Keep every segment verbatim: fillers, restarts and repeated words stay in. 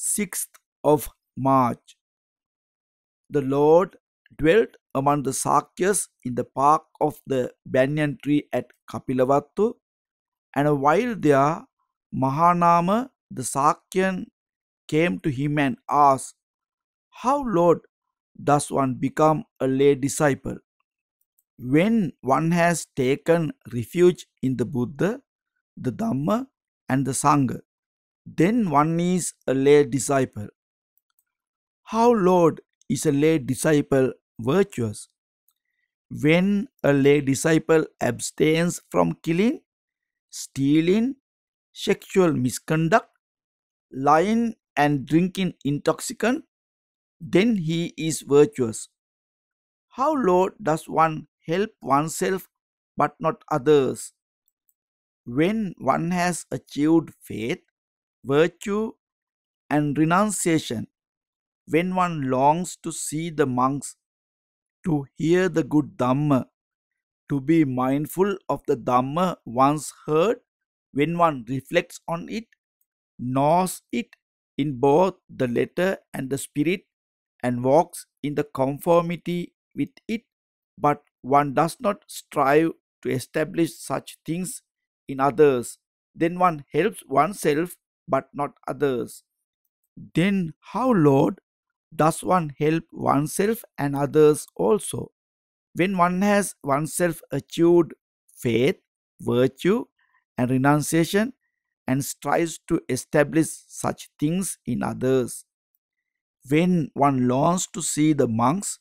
sixth of March, the Lord dwelt among the Sakyas in the park of the banyan tree at Kapilavatthu, and while there, Mahanama the Sakyan came to him and asked, "How, Lord, does one become a lay disciple?" When one has taken refuge in the Buddha, the Dhamma, and the Sangha, then one is a lay disciple. How, Lord, is a lay disciple virtuous? When a lay disciple abstains from killing, stealing, sexual misconduct, lying and drinking intoxicant, then he is virtuous. How, Lord, does one help oneself but not others? When one has achieved faith, virtue, and renunciation, when one longs to see the monks, to hear the good Dhamma, to be mindful of the Dhamma once heard, when one reflects on it, knows it in both the letter and the spirit, and walks in the conformity with it, but one does not strive to establish such things in others, then one helps oneself but not others. Then how, Lord, does one help oneself and others also? When one has oneself achieved faith, virtue, and renunciation, and strives to establish such things in others, when one longs to see the monks,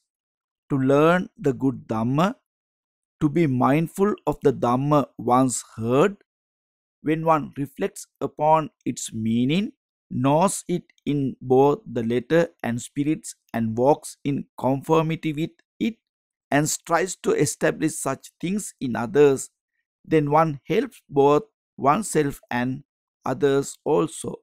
to learn the good Dhamma, to be mindful of the Dhamma once heard, when one reflects upon its meaning, knows it in both the letter and spirits, and walks in conformity with it, and strives to establish such things in others, then one helps both oneself and others also.